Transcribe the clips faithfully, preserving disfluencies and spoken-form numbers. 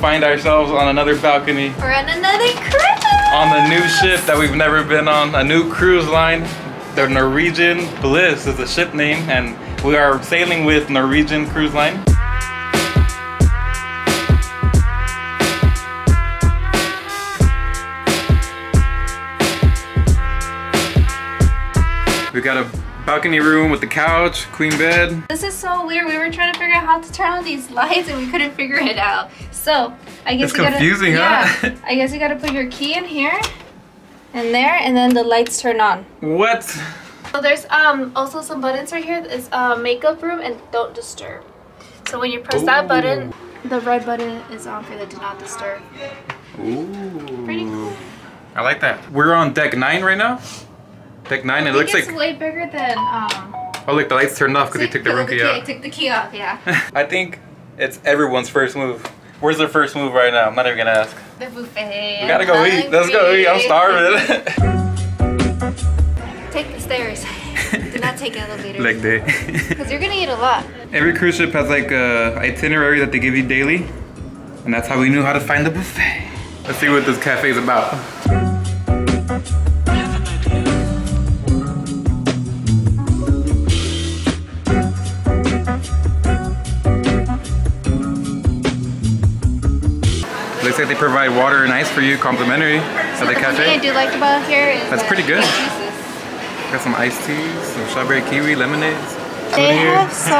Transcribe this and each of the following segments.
find ourselves on another balcony. We're on another cruise! On the new ship that we've never been on, a new cruise line. The Norwegian Bliss is the ship name, and we are sailing with Norwegian Cruise Line. We got a balcony room with the couch, queen bed. This is so weird. We were trying to figure out how to turn on these lights and we couldn't figure it out. So I guess it's you confusing, gotta, huh? Yeah, I guess you gotta put your key in here and there, and then the lights turn on. What? So there's um also some buttons right here. It's uh, makeup room and don't disturb. So when you press Ooh. that button, the red button is on for the do not disturb. Ooh. Pretty cool. I like that. We're on deck nine right now. Deck nine, it looks like it's way bigger than um oh look, the lights turned off because you took the room key out. I took the key off, yeah. I think it's everyone's first move. Where's their first move right now? I'm not even gonna ask. The buffet. We gotta go eat. Let's go eat. I'm starving. Take the stairs. Do not take elevators. Leg day. Because you're gonna eat a lot. Every cruise ship has like a itinerary that they give you daily, and that's how we knew how to find the buffet. Let's see what this cafe is about. Looks like they provide water and ice for you, complimentary, at the cafe. Thing I do like about here is that's pretty good. Got some iced teas, some strawberry kiwi, lemonades. They Clear. have so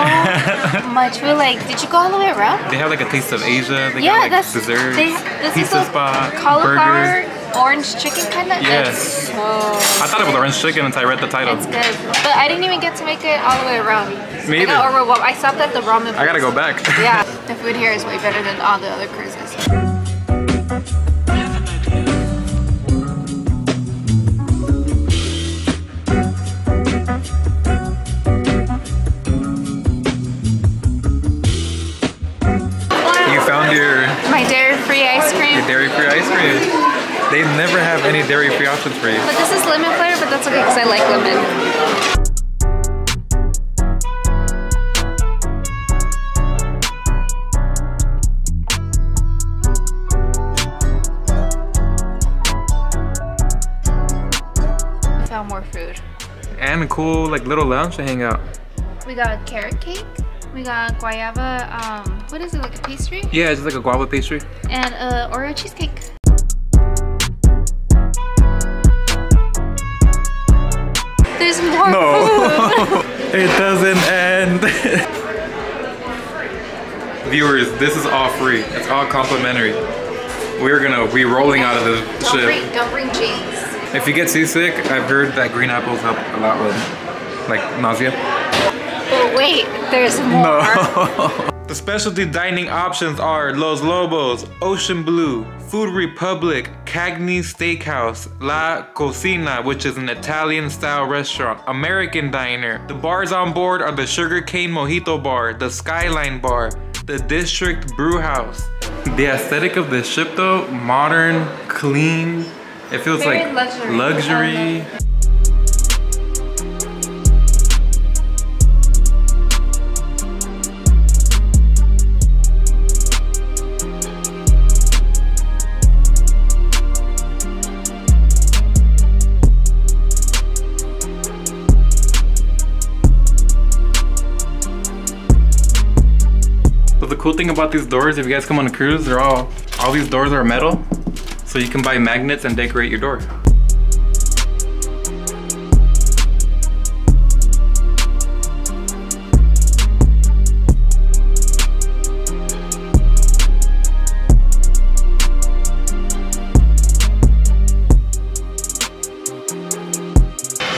much food. Like, did you go all the way around? They have like a taste of Asia. They yeah, got, like, that's desserts, they, this pizza is spot, cauliflower, burgers. Orange chicken kind of. Yes. So I thought it was orange chicken until I read the title. It's good, but I didn't even get to make it all the way around. Me either. I, got I stopped at the ramen. I gotta place. go back. Yeah, the food here is way better than all the other cruises. Dairy-free ice cream. They never have any dairy-free options for you. But this is lemon flavor, but that's okay because I like lemon. Found more food. And a cool like little lounge to hang out. We got carrot cake. We got guayaba, um, what is it, like a pastry? Yeah, it's just like a guava pastry. And uh, Oreo cheesecake. There's more no. food! It doesn't end! Viewers, this is all free. It's all complimentary. We're gonna be rolling out of this don't ship. Bring, don't bring jeans. If you get seasick, I've heard that green apples help a lot with, like, nausea. But wait, there's more. No. The specialty dining options are Los Lobos, Ocean Blue, Food Republic, Cagney's Steakhouse, La Cocina, which is an Italian-style restaurant, American Diner. The bars on board are the Sugarcane Mojito Bar, the Skyline Bar, the District Brewhouse. The aesthetic of the ship though, modern, clean. It feels Very like luxury. luxury. Cool thing about these doors, if you guys come on a cruise, they're all all these doors are metal, so you can buy magnets and decorate your door.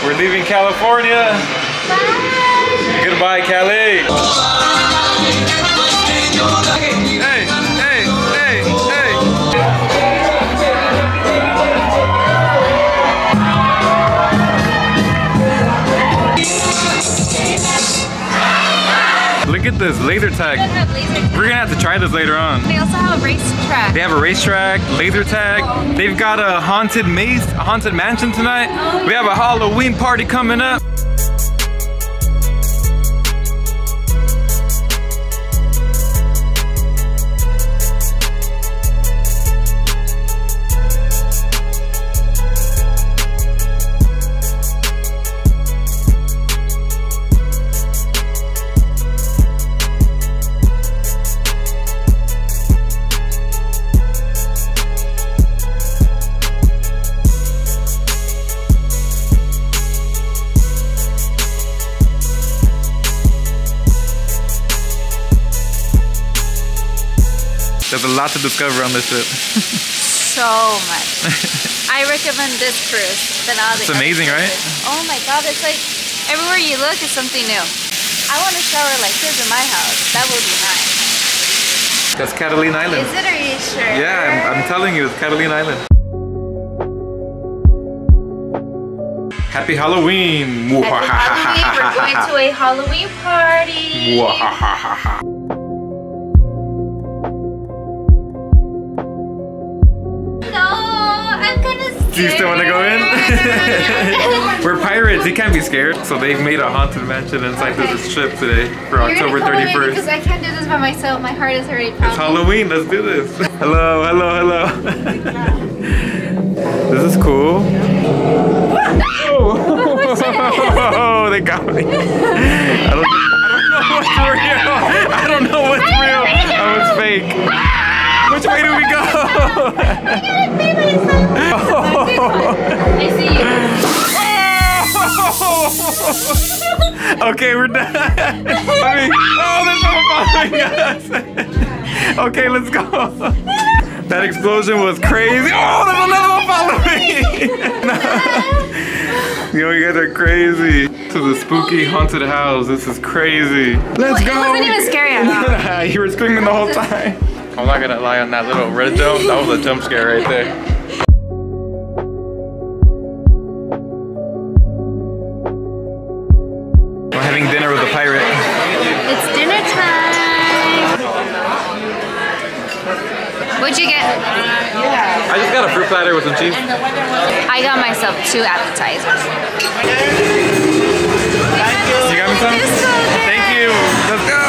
We're leaving California. Bye. Goodbye, Cali. Look at this laser tag. Laser tag. We're gonna have to try this later on. They also have a racetrack. They have a racetrack, laser tag. Oh. They've got a haunted maze, a haunted mansion tonight. Oh. We have a Halloween party coming up. lot to discover on this trip. So much. I recommend this cruise than all the It's amazing, cruises. Right? Oh my God, it's like everywhere you look is something new. I want a shower like this in my house. That would be nice. That's Catalina Island. Is it? Are you sure? Yeah, I'm, I'm telling you, it's Catalina Island. Happy Halloween! Happy Halloween! We're going to a Halloween party! No, I'm kinda scared! Do you still want to go in? We're pirates, you can't be scared. So they've made a haunted mansion inside okay. this trip today for You're October thirty-first. Because I can't do this by myself, my heart is already pounding. It's Halloween, let's do this! Hello, hello, hello! This is cool. Oh, they got me. I don't, I don't know what's real. I don't know what's real. I was fake. Which way do we go? I see you. Okay, we're done. I mean, oh, there's someone following us. Okay, let's go. That explosion was crazy. Oh, there's another one following me. No. Yo, you guys are crazy. To the spooky haunted house. This is crazy. Let's go! It wasn't even scary at all. You were screaming the whole time. I'm not gonna lie, on that little red jump, that was a jump scare right there. We're having dinner with a pirate. It's dinner time! What'd you get? I just got a fruit platter with some cheese. I got myself two appetizers. You got me some? Thank you. Let's go.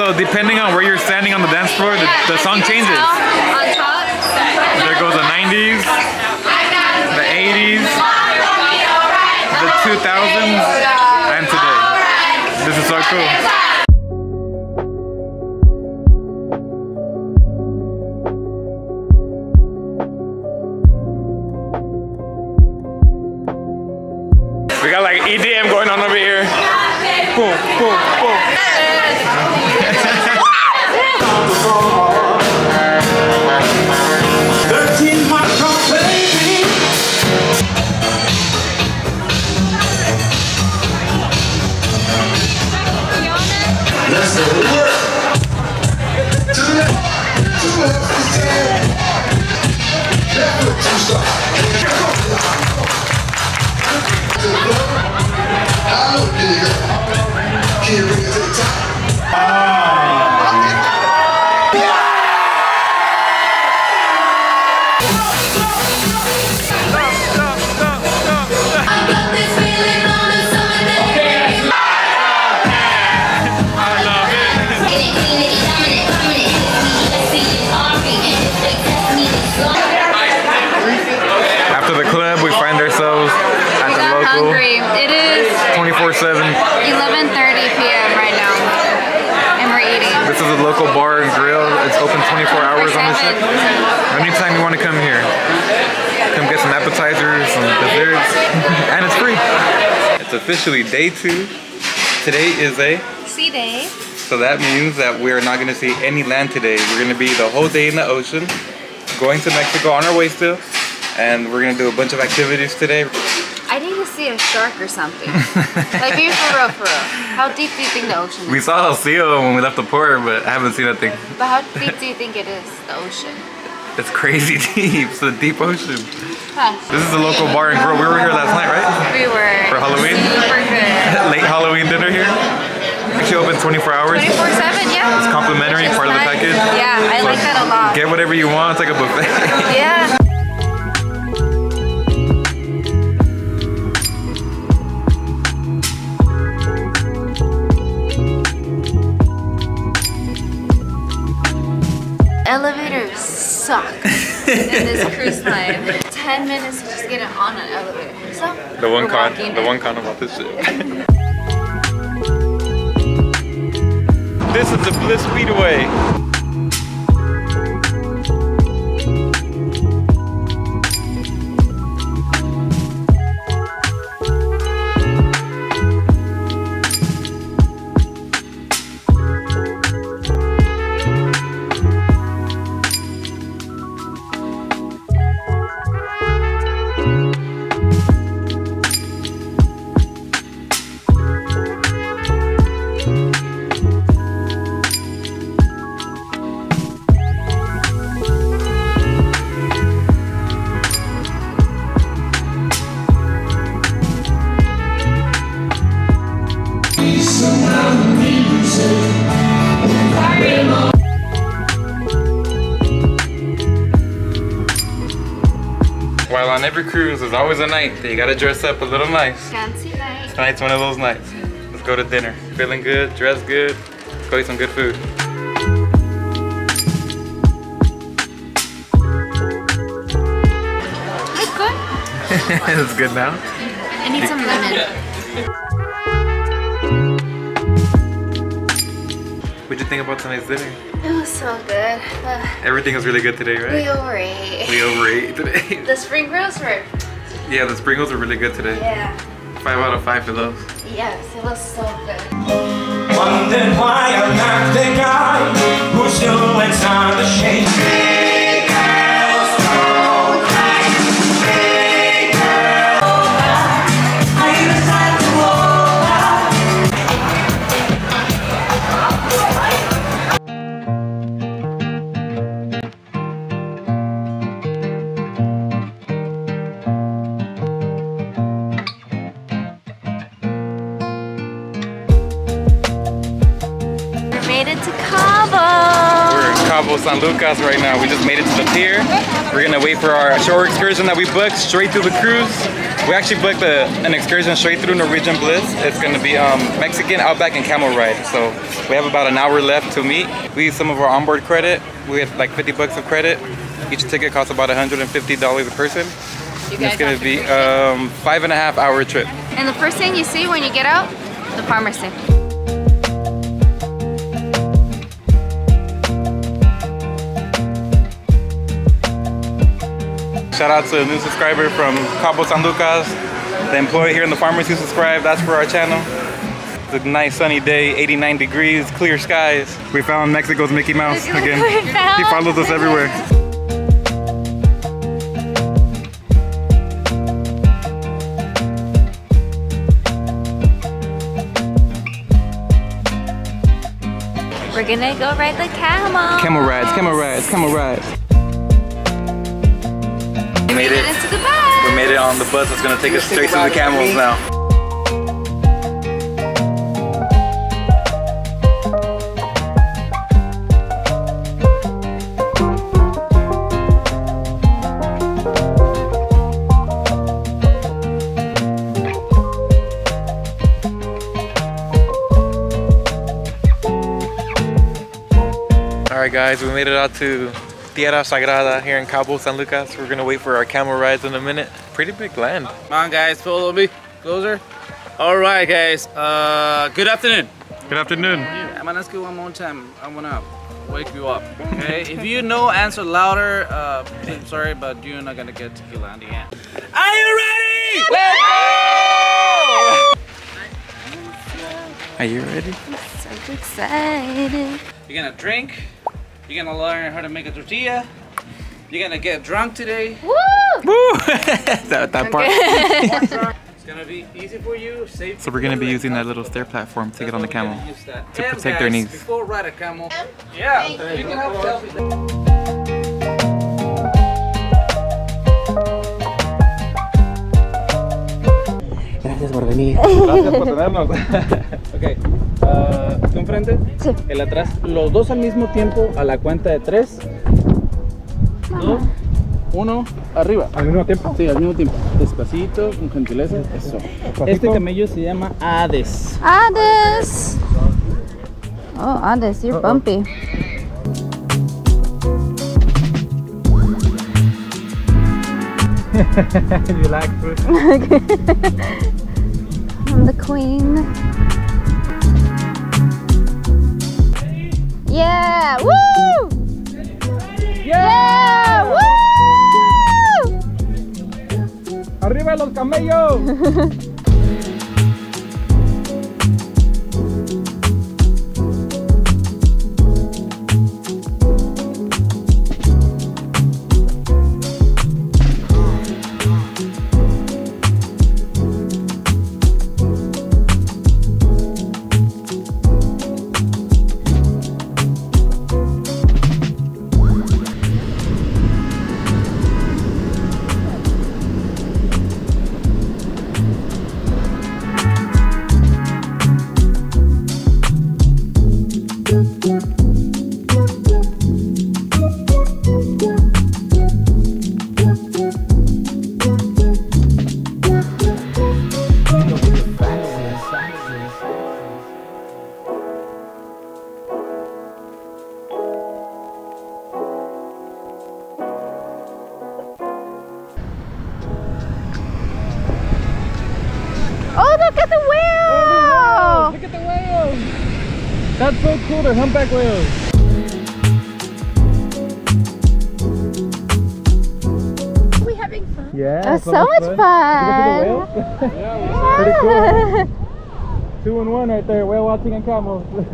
So depending on where you're standing on the dance floor, the, the song changes. On top. There goes the nineties, the eighties, the two thousands, and today. This is so cool. E D M going on over here. Boom, boom, boom. Anytime you want to come here, come get some appetizers, some desserts, and it's free. It's officially day two. Today is a sea day. So that means that we are not going to see any land today. We're going to be the whole day in the ocean, going to Mexico on our way still, and we're going to do a bunch of activities today. I need to see a shark or something. Like, be for real, for real. How deep do you think the ocean is? We saw a seal when we left the port, but I haven't seen that thing. But how deep do you think it is, the ocean? It's crazy deep. It's a deep ocean. Huh. This is the local bar and grill. We were here last night, right? We were. For Halloween? Super good. Late Halloween dinner here. Actually open twenty-four hours. twenty-four seven, yeah. It's complimentary, it's part nice. Of the package. Yeah, I so like that a lot. Get whatever you want. It's like a buffet. Yeah. Elevators suck in this cruise line. Ten minutes to just get it on an elevator. So the one con, the in. one con about this ship. This is the Bliss Speedway. on every cruise, there's always a night that you gotta dress up a little nice. Fancy night. Tonight's one of those nights. Let's go to dinner. Feeling good, dressed good, let's go eat some good food. It's good now. I need some lemon. What'd you think about tonight's dinner? It was so good. Uh, Everything was really good today, right? We overate. We overate today. The spring rolls were... Yeah, the spring rolls were really good today. Yeah. Five out of five for those. Yes, it was so good. Wondering why I'm not the guy who still went on the shade. San Lucas right now. We just made it to the pier. We're gonna wait for our shore excursion that we booked straight through the cruise. We actually booked a, an excursion straight through Norwegian Bliss. It's gonna be um, Mexican, Outback, and Camel Ride. So we have about an hour left to meet. We use some of our onboard credit. We have like fifty bucks of credit. Each ticket costs about one hundred fifty dollars a person. And it's gonna be a um, five and a half hour trip. And the first thing you see when you get out, the pharmacy. Shout out to a new subscriber from Cabo San Lucas. The employee here in the pharmacy subscribed, that's for our channel. It's a nice sunny day, eighty-nine degrees, clear skies. We found Mexico's Mickey Mouse again. He follows us everywhere. We're gonna go ride the camel. Camel rides, camel rides, camel rides. We made it. The bus. We made it on the bus. It's gonna take us straight to the camels now. All right, guys. We made it out to Sierra Sagrada here in Cabo San Lucas. We're gonna wait for our camel rides in a minute. Pretty big land. Come on guys, follow me. Closer. All right guys, uh, good afternoon. Good afternoon. Yeah, I'm gonna ask you one more time. I'm gonna wake you up, okay? If you know, answer louder. Uh, I'm sorry, but you're not gonna get tequila in the end. Are you ready? Let's go! Are you ready? I'm so excited. You're gonna drink. You're gonna learn how to make a tortilla. You're gonna get drunk today. Woo! Woo! that that part. It's gonna be easy for you, safe. So we're gonna be using that little stair platform to get on the camel to protect their knees. Before ride a camel. Yeah. You can have selfies. Gracias por venir. Gracias por tenernos. Okay. Uh, ¿tú enfrente? Sí. El atrás. Los dos al mismo tiempo a la cuenta de tres. Mamá. Dos. Uno. Arriba. ¿Al mismo tiempo? Sí, al mismo tiempo. Despacito, con gentileza. Eso. Despacito. Este camello se llama Hades. Hades. Oh, Hades, you're uh-oh. Bumpy. You like food? I'm the queen. Yeah! Woo! Yeah! Woo! Arriba los camellos! cool, they're humpback whales. Are we having fun? Yeah. That's so, so much fun. fun. You look at the whales? Yeah. Pretty cool. Two and one right there, whale watching and camo.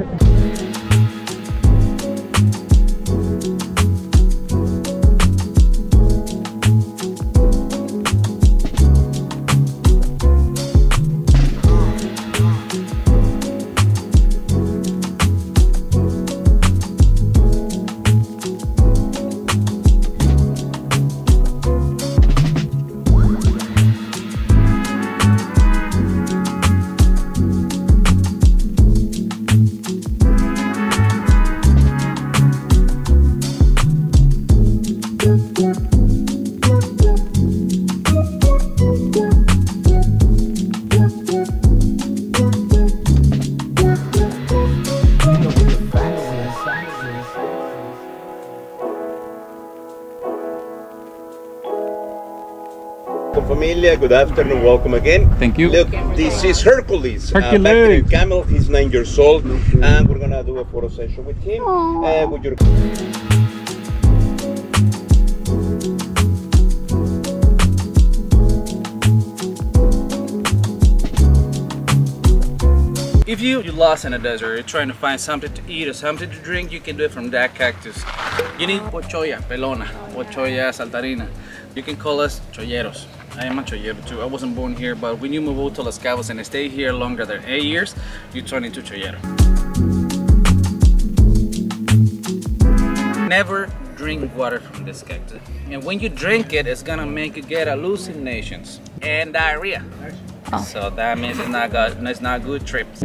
Good afternoon, welcome again. Thank you. Look, this is Hercules. Hercules. Uh, back to the camel, he's nine years old, and we're gonna do a photo session with him. Uh, with your If you, you're lost in a desert, you're trying to find something to eat or something to drink, you can do it from that cactus. You need pochoya, pelona, pochoya, saltarina. You can call us cholleros. I am a chollero too. I wasn't born here, but when you move out to Los Cabos and stay here longer than eight years, you turn into chollero. Never drink water from this cactus. And when you drink it, it's gonna make you get hallucinations and diarrhea. Oh. So that means it's not good, it's not good trips.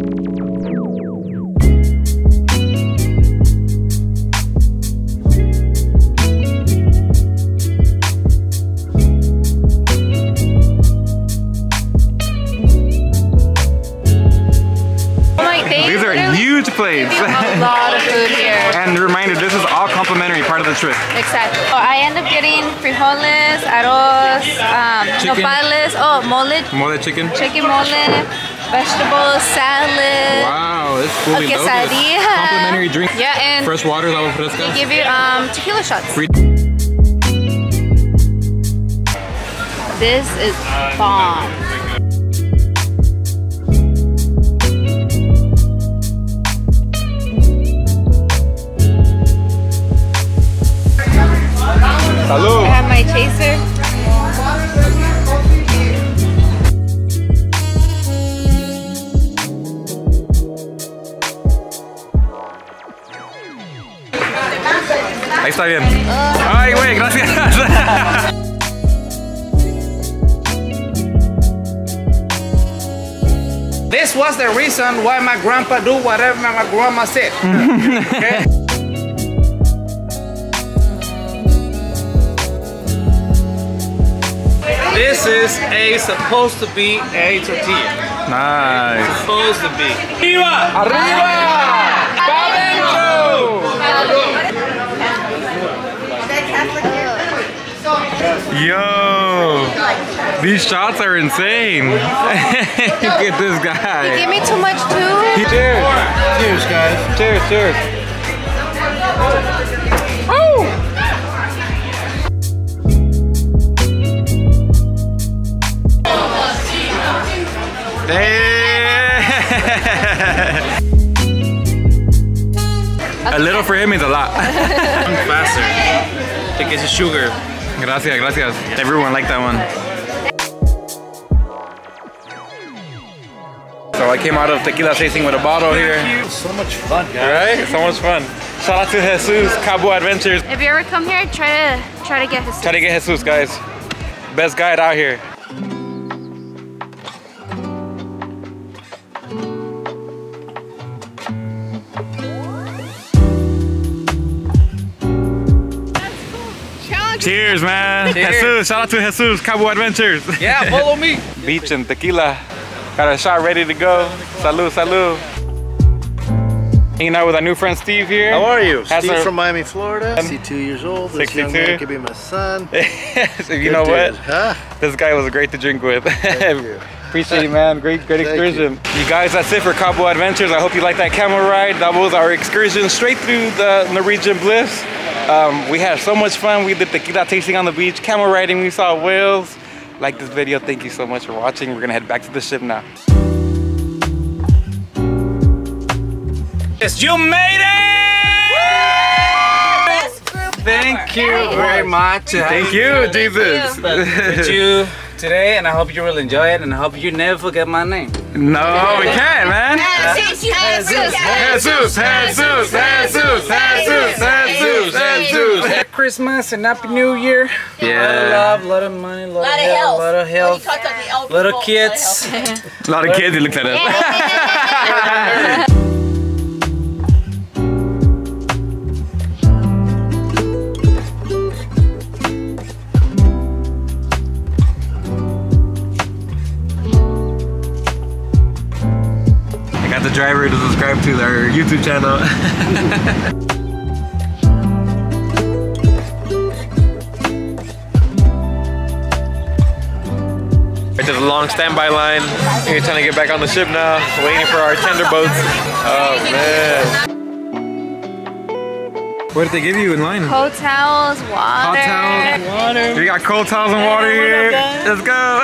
Plates. A lot of food here. And reminder, this is all complimentary, part of the trip. Exactly. So I end up getting frijoles, arroz, um, nopales, oh, mole. Mole chicken. Chicken mole, vegetables, salad. Wow, it's fully loaded. Complimentary drink. Yeah, and fresh water, agua fresca. They give you um, tequila shots. Free. This is bomb. Hello. I have my chaser. Ahí está bien. Uh, Ay, güey, gracias. This was the reason why my grandpa do whatever my grandma said. Okay? This is a supposed to be a tortilla. Nice. It's supposed to be. Arriba! Arriba! Palento! Yo! These shots are insane. Look at this guy. He gave me too much too. He did. Cheers, guys. Cheers, cheers. Oh! A little for him is a lot. I'm faster. Take his sugar. Gracias, gracias. Everyone liked that one. So I came out of tequila chasing with a bottle here. So much fun, guys. Right? So much fun. Shout out to Jesus, Cabo Adventures. If you ever come here, try to try to get Jesus. Try to get Jesus, guys. Best guide out here. Cheers, man. Cheers. Jesus, shout out to Jesus, Cabo Adventures. Yeah, follow me. Beach and tequila. Got a shot ready to go. Salud, salud. Hanging out with our new friend Steve here. How are you? Has Steve a, from Miami, Florida. sixty-two years old. This sixty-two. Young man could be my son. So you know what? Huh? This guy was great to drink with. Thank you. Appreciate you, man. Great, great excursion. You. you guys, that's it for Cabo Adventures. I hope you liked that camel ride. That was our excursion straight through the Norwegian Bliss. Um, we had so much fun. We did tequila tasting on the beach, camel riding, we saw whales. Like this video. Thank you so much for watching. We're gonna head back to the ship now. Yes, you made it! Woo! Best group Thank ever. you yeah, very much. Thank you, Jesus. With you today, and I hope you will enjoy it, and I hope you never forget my name. No, we can't, man. Jesus, Jesus, Jesus, Jesus, Jesus, Jesus, Jesus. Christmas and Happy New Year. Yeah. A lot of love, a lot of money, a lot, lot of health, a lot of health, yeah. little kids. A lot of kids, he looked at us. The driver to subscribe to our YouTube channel. It's a long standby line. We're trying to get back on the ship now. Waiting for our tender boats. Oh man! What did they give you in line? Cold towels, water. Hot towels, water. We got cold towels and water here. Let's go.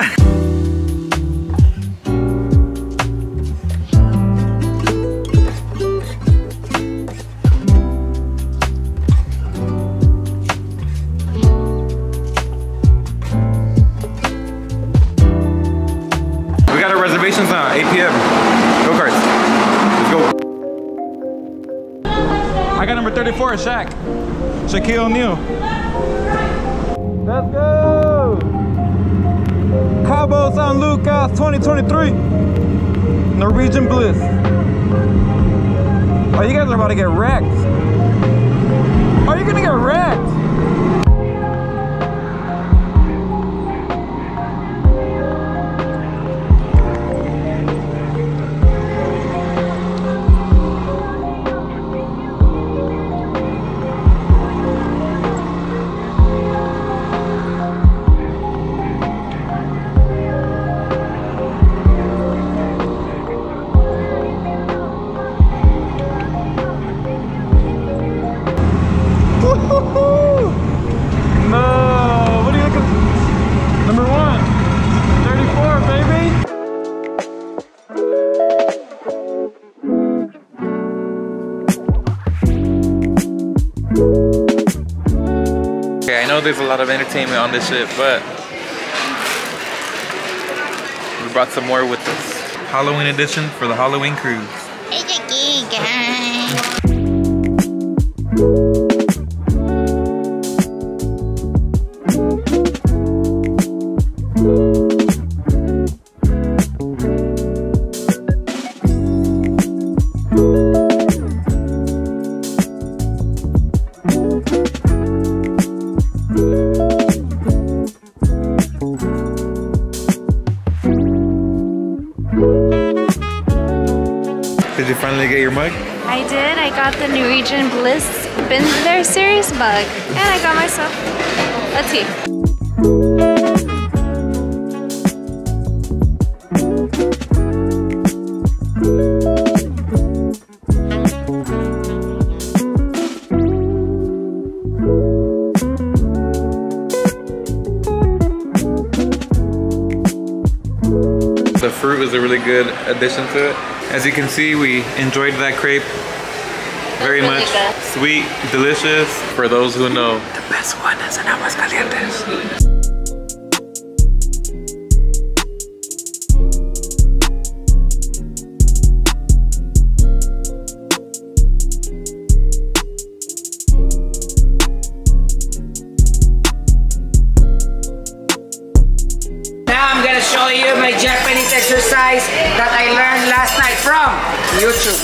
Reservations now, eight p m Go karts. Let's go. I got number thirty-four, Shaq. Shaquille O'Neal. Let's go. Cabo San Lucas twenty twenty-three. Norwegian Bliss. Oh, you guys are about to get wrecked. Are you gonna get wrecked? There's a lot of entertainment on this ship, but we brought some more with us. Halloween edition for the Halloween cruise. It's a gig, guys. Did you finally get your mug? I did. I got the Norwegian Bliss Been There Series mug. And I got myself a tea. The fruit was a really good addition to it. As you can see, we enjoyed that crepe very much. Sweet, delicious. For those who know, the best one is in Aguas Calientes. That I learned last night from YouTube.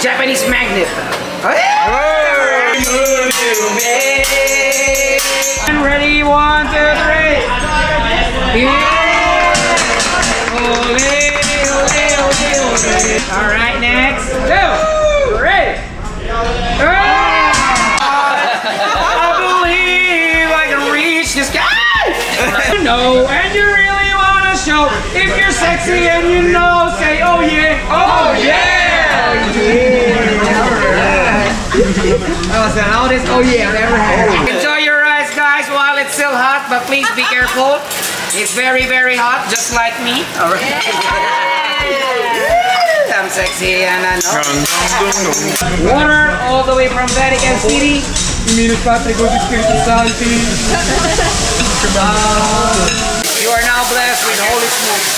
Japanese magnet. And ready, one, two, three. Yeah. All right, next. Go. Ready. I believe. sexy and you know, say oh yeah, oh yeah! That was the loudest oh yeah I've ever had. Enjoy your rides guys while it's still hot, but please be careful. It's very very hot, just like me. Alright. Yeah. I'm sexy and I know. Water all the way from Vatican City. um, You are now blessed with holy smoke.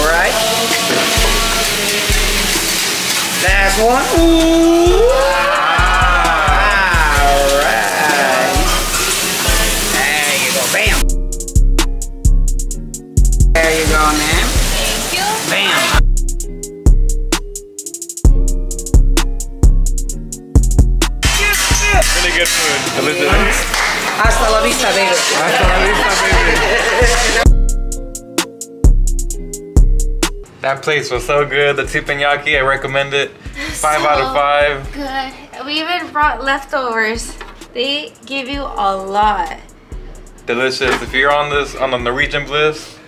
Alright. Last one. Ooh. Alright. There you go. Bam. There you go, man. Thank you. Bam. Really good food. Delicious. Hasta la vista, baby. Hasta la vista, baby. That place was so good. The teppanyaki, I recommend it. Five so out of five. Good. We even brought leftovers. They give you a lot. Delicious. If you're on this on the Norwegian Bliss,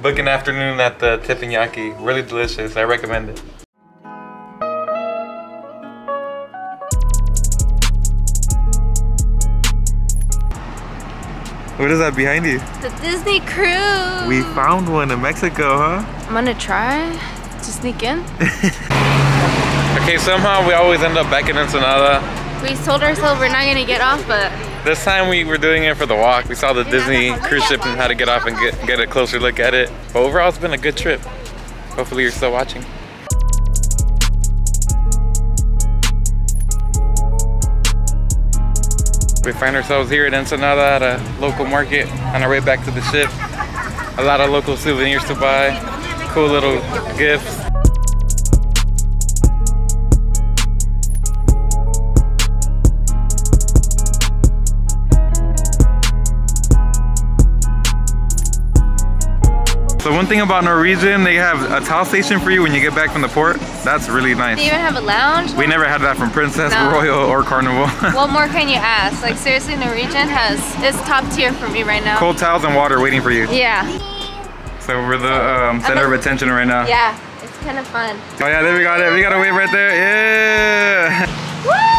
book an afternoon at the teppanyaki. Really delicious. I recommend it. What is that behind you? The Disney cruise. We found one in Mexico, huh? I'm gonna try to sneak in. Okay, somehow we always end up back in Ensenada. We told ourselves we're not gonna get off, but this time we were doing it for the walk. We saw the Disney cruise ship and how to get off and get, get a closer look at it. But overall, it's been a good trip. Hopefully you're still watching. We find ourselves here at Ensenada at a local market on our way back to the ship. A lot of local souvenirs to buy, cool little gifts. So one thing about Norwegian, they have a towel station for you when you get back from the port. That's really nice. They even have a lounge? We never had that from Princess, no. Royal, or Carnival. What more can you ask? Like seriously, Norwegian has, it's top tier for me right now. Cold towels and water waiting for you. Yeah. So we're the um, center I'm, of attention right now. Yeah, it's kind of fun. Oh yeah, there we go, there we got a wave right there, yeah! Woo!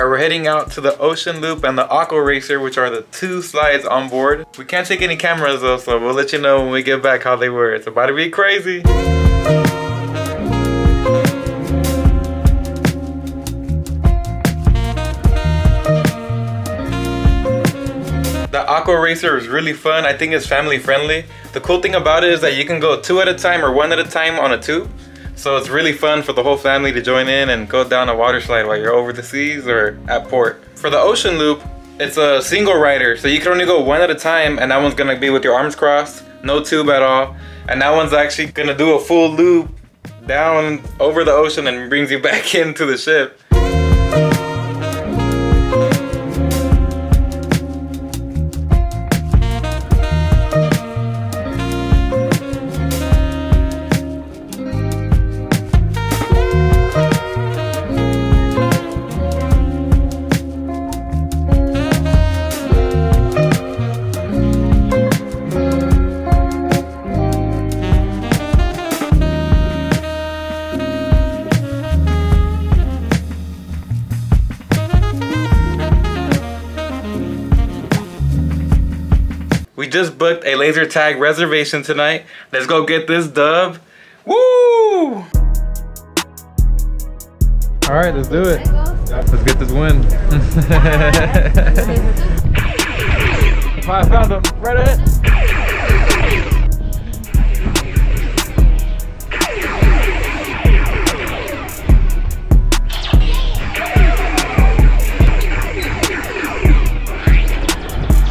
We're heading out to the Ocean Loop and the Aqua Racer, which are the two slides on board. We can't take any cameras though, so we'll let you know when we get back how they were. It's about to be crazy. The Aqua Racer is really fun. I think it's family friendly. The cool thing about it is that you can go two at a time or one at a time on a tube. So it's really fun for the whole family to join in and go down a water slide while you're over the seas or at port. For the Ocean Loop, it's a single rider, so you can only go one at a time, and that one's gonna be with your arms crossed, no tube at all. And that one's actually gonna do a full loop down over the ocean and brings you back into the ship. We just booked a laser tag reservation tonight. Let's go get this dub. Woo! All right, let's do it. Let's get this win. I found him, right ahead.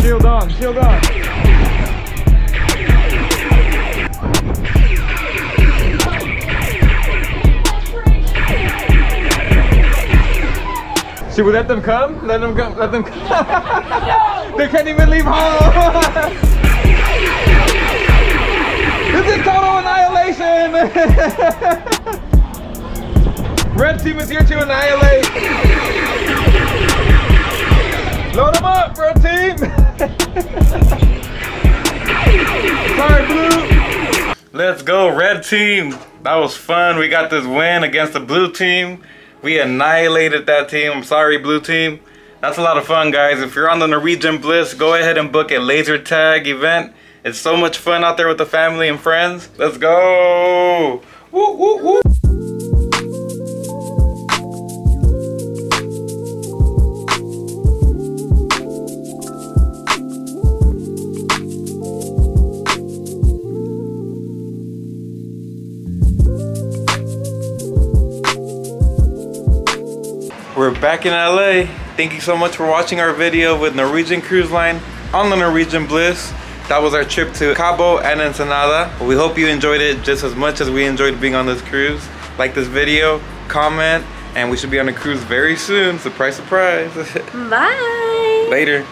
Shield on, shield on. Should we let them come? Let them come, let them come. They can't even leave home! This is total annihilation! Red team is here to annihilate! Load them up, red team! Sorry, blue! Let's go, red team! That was fun. We got this win against the blue team. We annihilated that team. I'm sorry, blue team. That's a lot of fun, guys. If you're on the Norwegian Bliss, go ahead and book a laser tag event. It's so much fun out there with the family and friends. Let's go! Woo, woo, woo. We're back in L A. Thank you so much for watching our video with Norwegian Cruise Line on the Norwegian Bliss. That was our trip to Cabo and Ensenada. We hope you enjoyed it just as much as we enjoyed being on this cruise. Like this video, comment, and we should be on a cruise very soon. Surprise, surprise. Bye. Later.